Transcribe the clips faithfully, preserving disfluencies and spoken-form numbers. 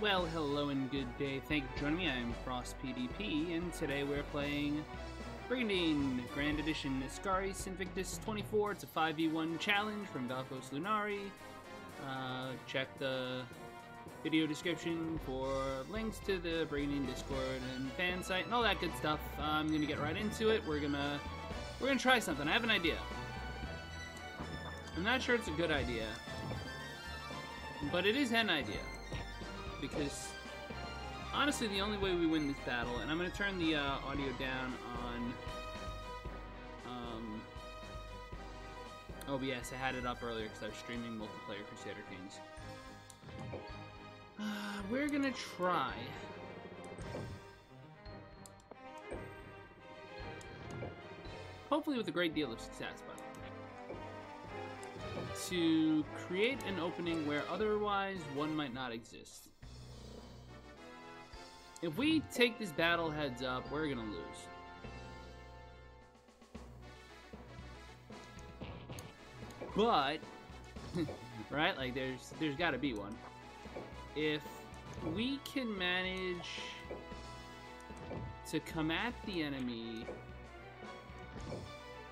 Well, hello and good day. Thank you for joining me. I'm FrostPDP, and today we're playing Brigandine Grand Edition Esgares Invictus twenty-four. It's a five v one challenge from Valkos Lunari. Uh, check the video description for links to the Brigandine Discord and fan site and all that good stuff. Uh, I'm gonna get right into it. We're gonna we're gonna try something. I have an idea. I'm not sure it's a good idea, but it is an idea. Because honestly, the only way we win this battle, and I'm going to turn the uh, audio down on um, O B S. I had it up earlier because I was streaming multiplayer Crusader Kings. Uh, we're going to try hopefully with a great deal of success, by the way, to create an opening where otherwise one might not exist. If we take this battle heads up, we're gonna lose. But, right, like there's there's gotta be one. If we can manage to come at the enemy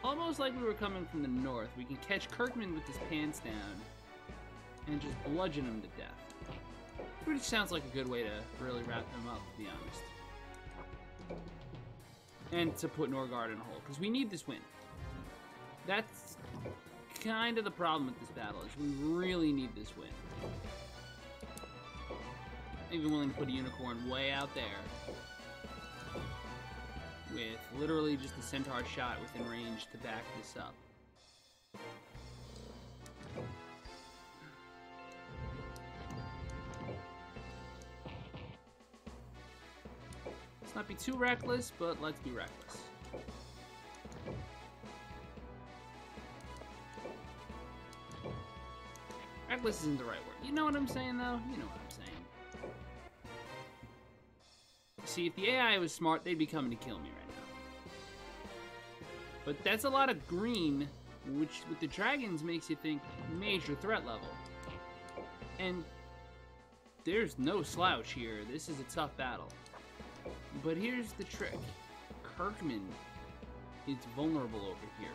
almost like we were coming from the north, we can catch Kirkman with his pants down and just bludgeon him to death. Which sounds like a good way to really wrap him up, to be honest. And to put Norgard in a hole, because we need this win. That's kind of the problem with this battle, is we really need this win. I'm even willing to put a unicorn way out there, with literally just the centaur shot within range to back this up. Let's not be too reckless, but let's be reckless. Reckless isn't the right word. You know what I'm saying, though? You know what I'm saying. See, if the A I was smart, they'd be coming to kill me right now. But that's a lot of green, which with the dragons makes you think major threat level. And there's no slouch here. This is a tough battle. But here's the trick. Kirkman is vulnerable over here.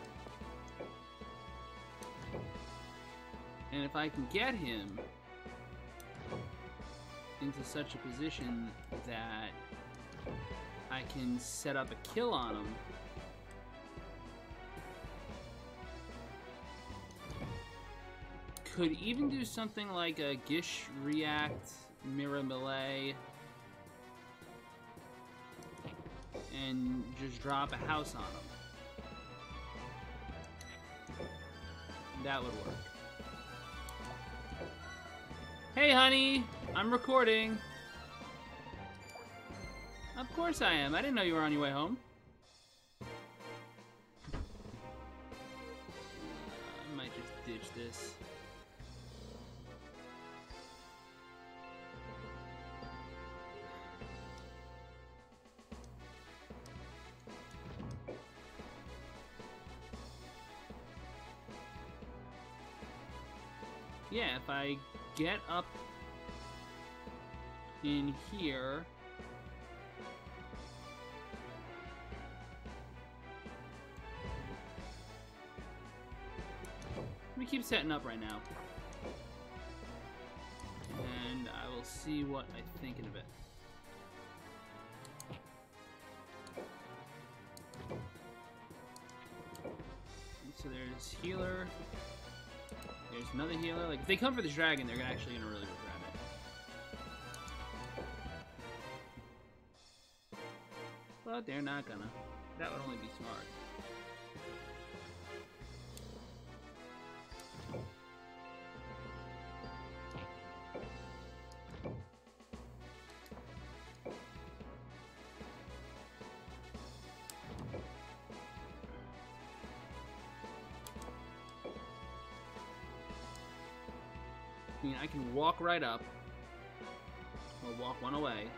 And if I can get him into such a position that I can set up a kill on him, could even do something like a Gish react, mirror melee, and just drop a house on him. That would work. Hey, honey! I'm recording. Of course I am. I didn't know you were on your way home. Uh, I might just ditch this. Yeah, if I get up in here, we keep setting up right now, and I will see what I think in a bit. So there's healer, there's another healer. Like, if they come for this dragon, they're actually gonna really regret it. But they're not gonna. That would only be smart. I mean, I can walk right up, or walk one away.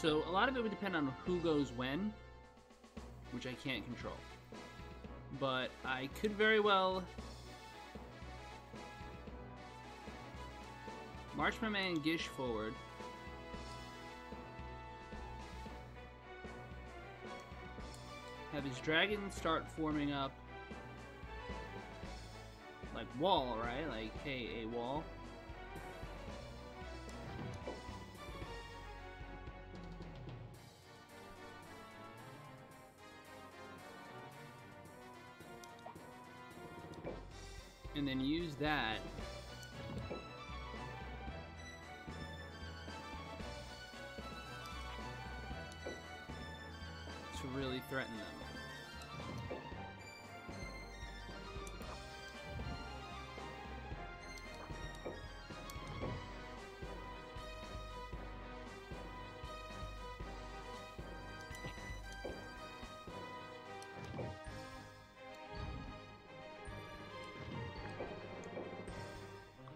So a lot of it would depend on who goes when, which I can't control. But I could very well march my man Gish forward. Have his dragons start forming up like wall, right? Like hey, a wall. And then use that to really threaten them.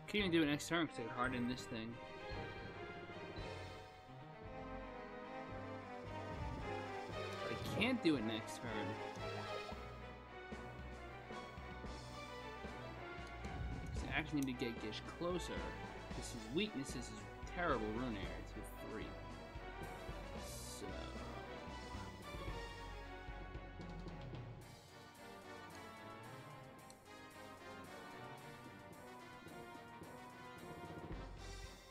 I can't even do it next turn because I could harden this thing. But I can't do it next turn. So I actually need to get Gish closer. Because his weakness is his terrible rune area. It's with three. So.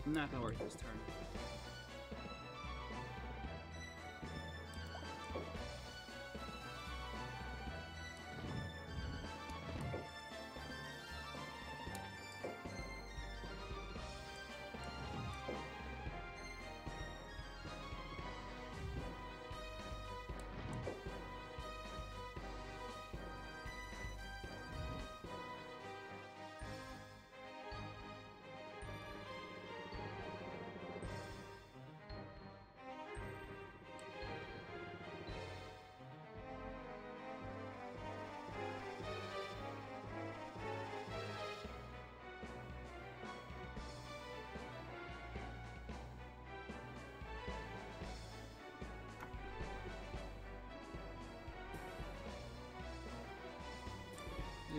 I'm not gonna work this turn.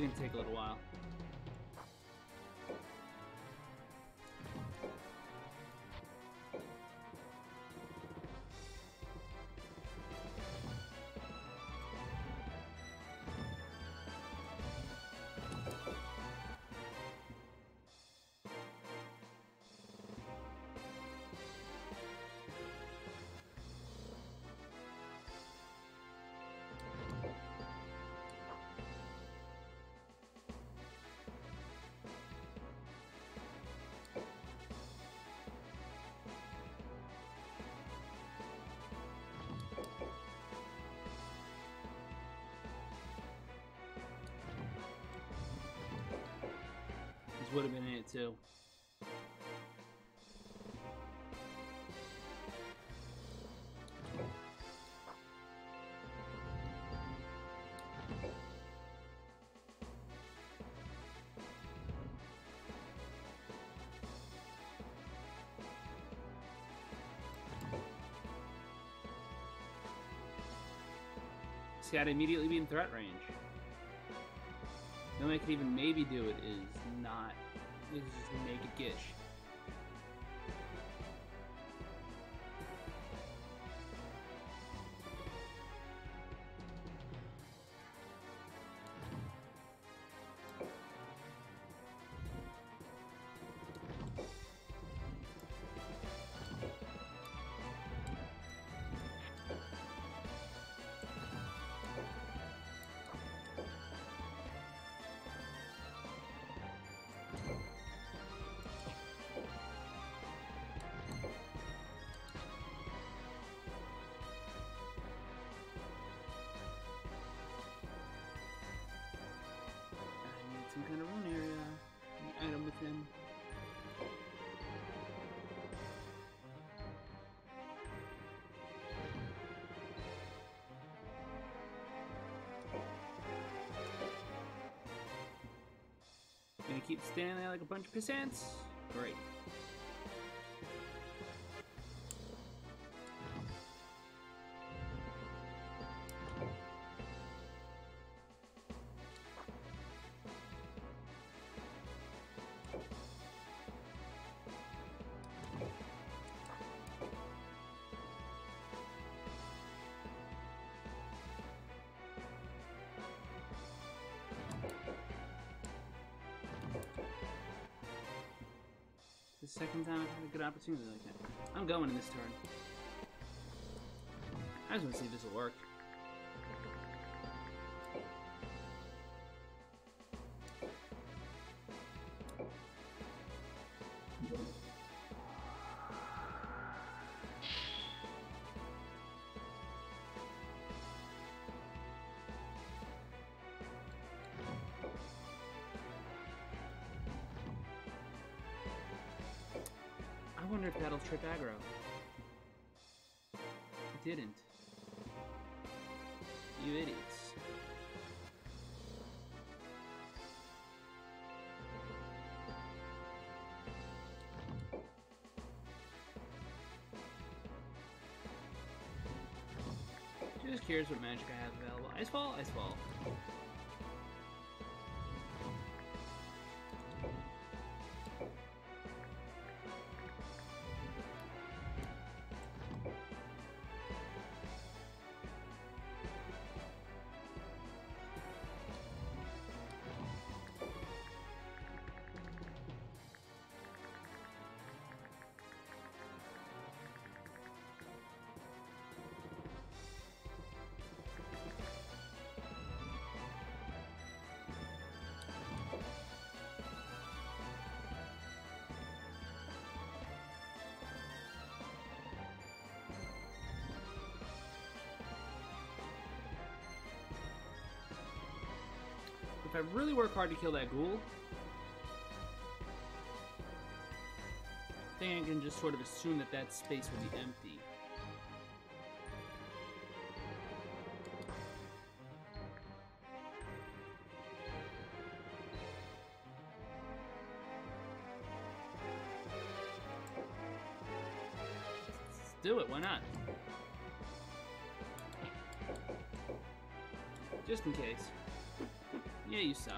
It's gonna take a little while. Would have been in it too. See, I'd immediately be in threat range. The only way I could even maybe do it is not. This is just make a Gish. Kind of run area, an item with him. Gonna keep standing there like a bunch of pissants? Great. the second time I've had a good opportunity like that. I'm going in this turn. I just want to see if this will work. I wonder if that'll trip aggro. It didn't. You idiots. Just curious what magic I have available. Icefall? Icefall. If I really work hard to kill that ghoul, I think I can just sort of assume that that space will be empty. Let's do it, why not? Just in case. Yeah, you suck.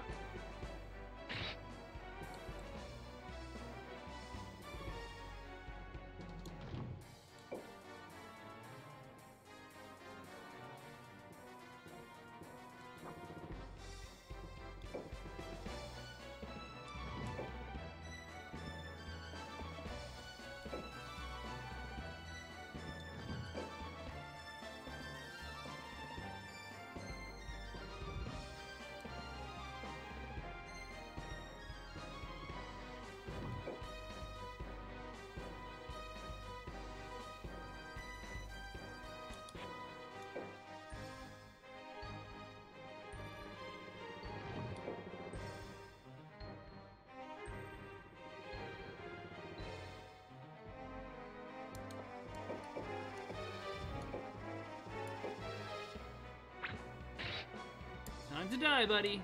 Time to die, buddy.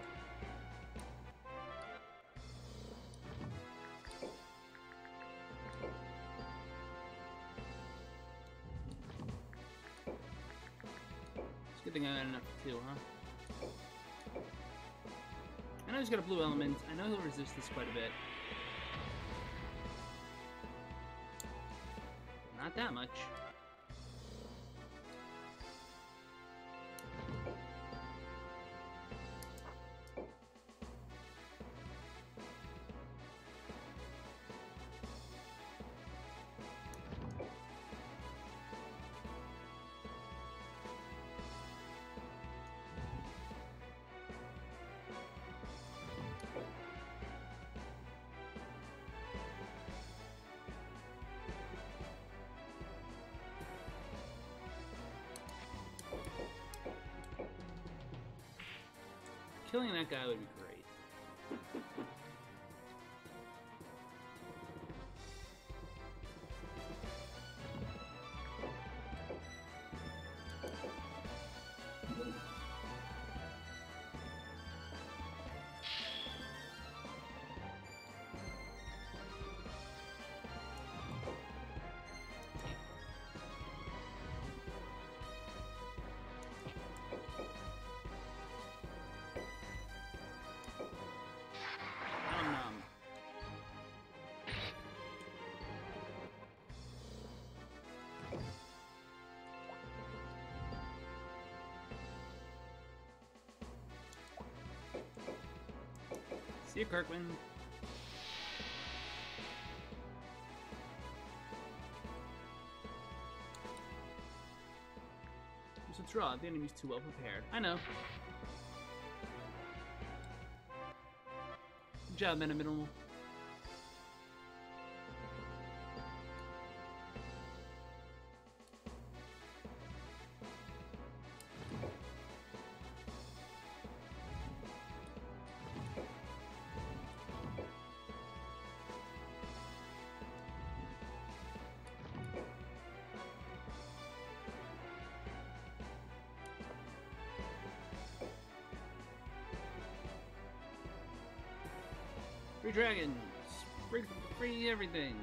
It's a good thing I got enough to do, huh? I know he's got a blue element. I know he'll resist this quite a bit. Not that much. Killing that guy would be great. See you, Kirkman. draw. The enemy's too well prepared. I know. Good job, Meta Minimal. Free dragons! Free, free everything!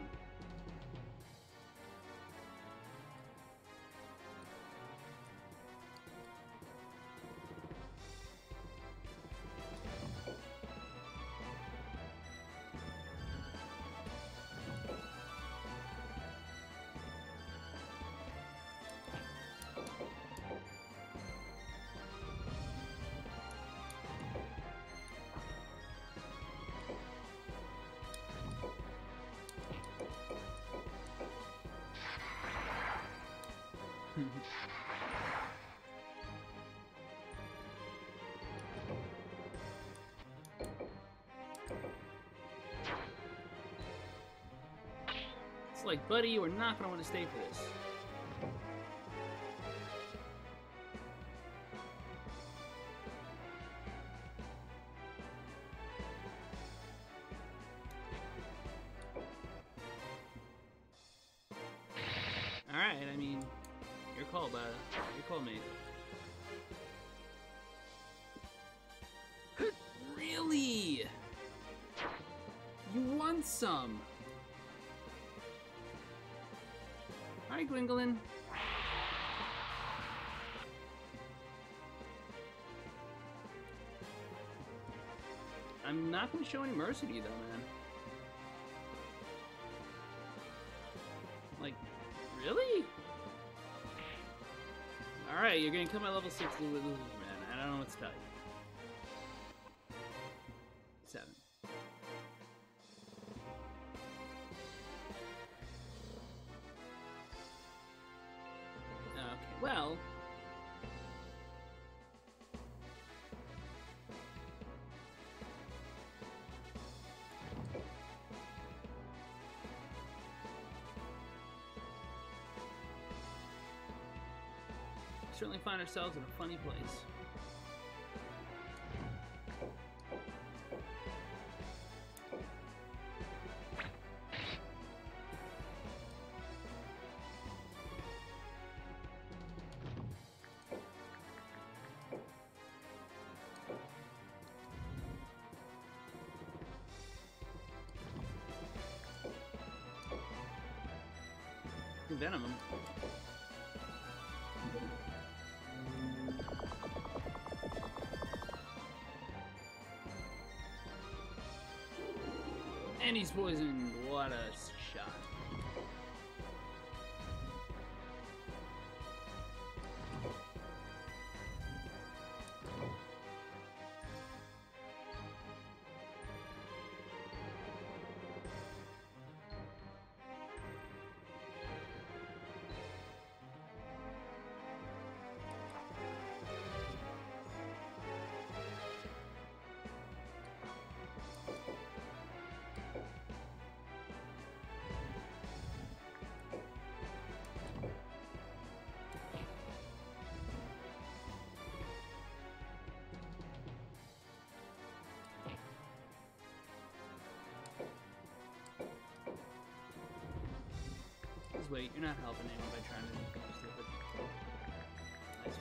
It's like, buddy, you are not gonna want to stay for this. Alright, I mean, your call, bud. Your call, mate. Really? You want some? Hi, Gwinglind. I'm not going to show any mercy to you, though, man. Like, really? Alright, you're going to kill my level six loser, man. I don't know what to tell you. seven. Well, we certainly find ourselves in a funny place. Venom. And he's poisoned. What a shot. Wait, you're not helping anyone by trying to do stupid. Nice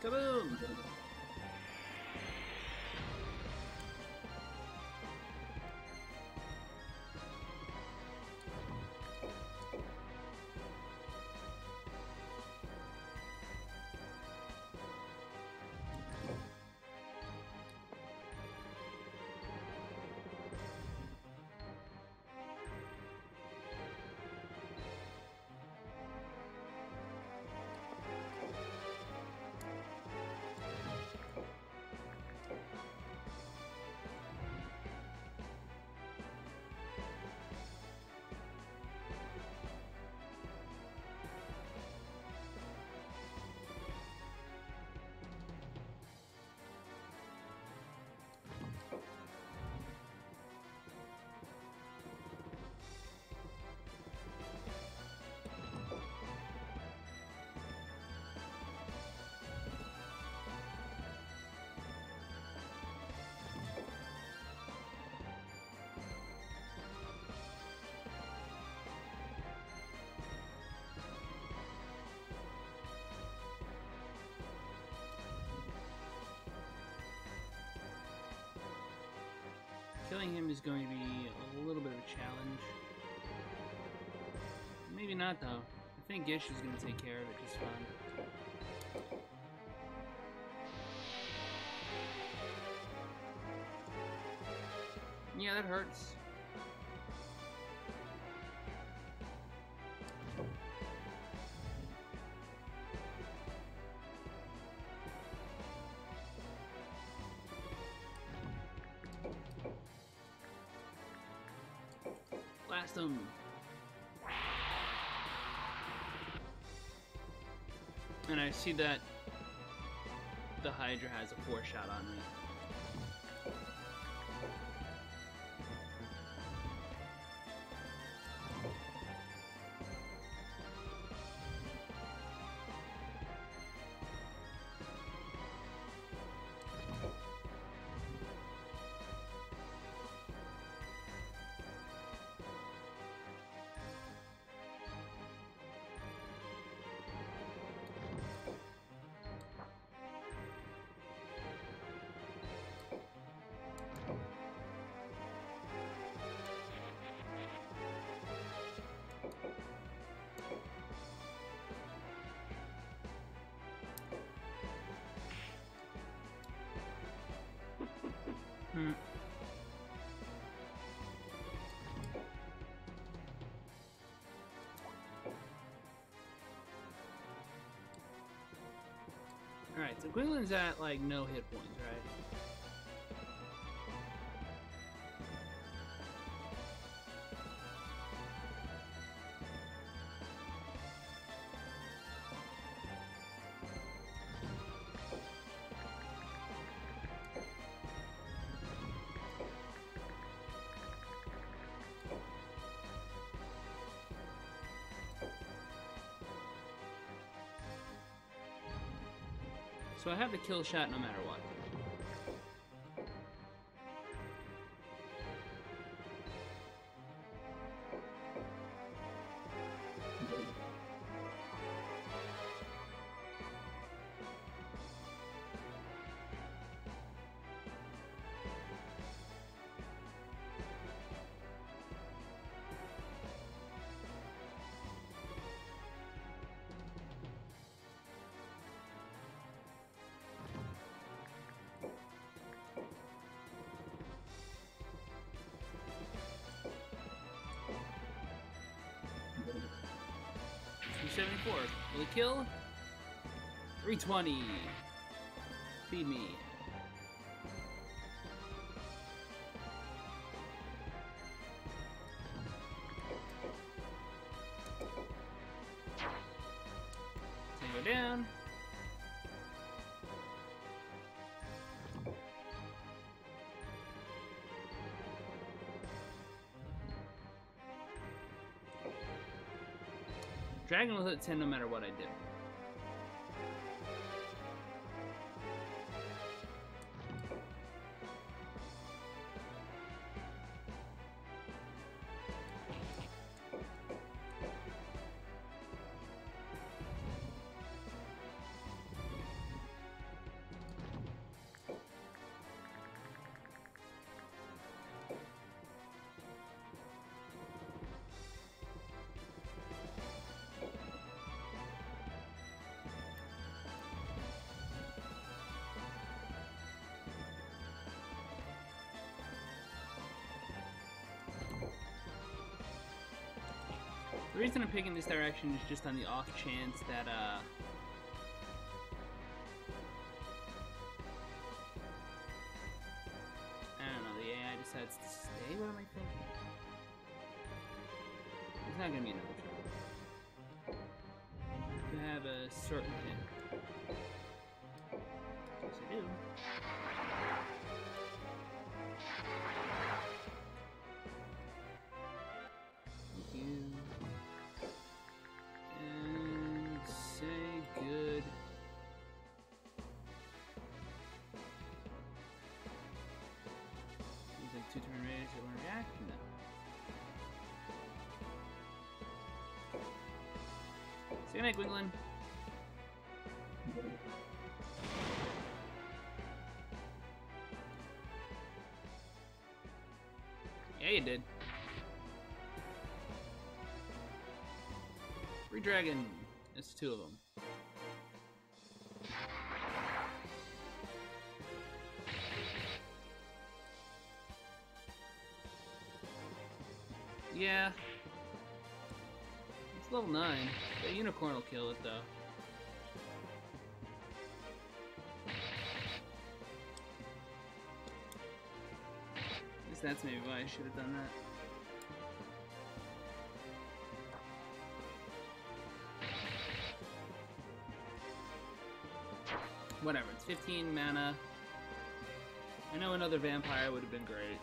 ball. Kaboom! Killing him is going to be a little bit of a challenge. Maybe not, though. I think Gish is going to take care of it just fine. Yeah, that hurts. Blast him. And I see that the Hydra has a four shot on me. Hmm. Alright, so Gwinglind's at like no hit points, right? So I have the kill shot no matter what. seventy-four. Will it kill? three twenty. Feed me. Go down. Dragon will hit ten no matter what I did. The reason I'm picking this direction is just on the off chance that, uh... I don't know, the A I decides to stay? What am I thinking? It's not gonna be another turn. You have a certain hit. Yes, I do. Say goodnight, Gwinglind. Hey, it did. Free dragon. That's two of them. Yeah. It's level nine. That unicorn will kill it, though. That's maybe why I should have done that. Whatever, it's fifteen mana. I know another vampire would have been great.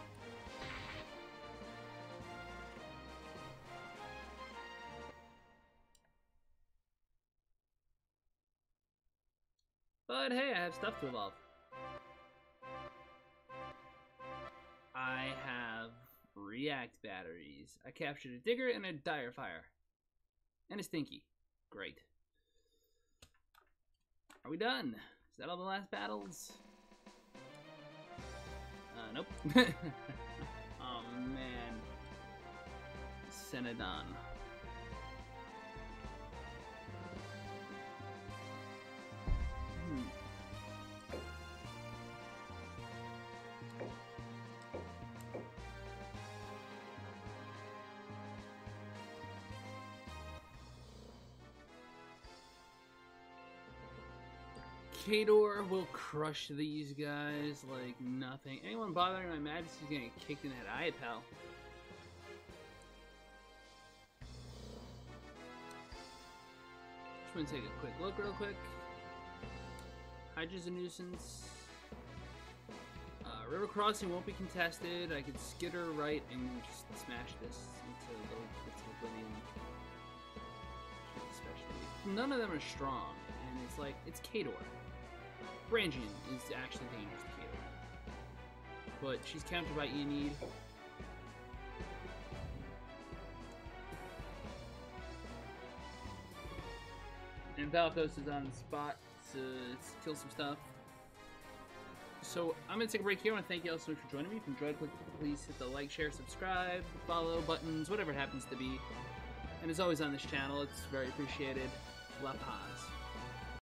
But hey, I have stuff to evolve. I have react batteries. I captured a digger and a dire fire. And a stinky. Great. Are we done? Is that all the last battles? Uh, nope. Oh, man. Cenedon. Hmm. Kator will crush these guys like nothing. Anyone bothering my majesty's getting kicked in the head. Aye, pal. Just want to take a quick look real quick. Hydra's a nuisance. Uh, river crossing won't be contested. I could skitter right and just smash this into the oblivion. Especially. None of them are strong. And it's like, it's Kator. Brangian is actually dangerous to Kator. But she's countered by Ianid. And Valkos is on the spot to kill some stuff. So I'm going to take a break here. I want to thank you all so much for joining me. If you enjoyed, please hit the like, share, subscribe, follow buttons, whatever it happens to be. And as always on this channel, it's very appreciated. La Paz.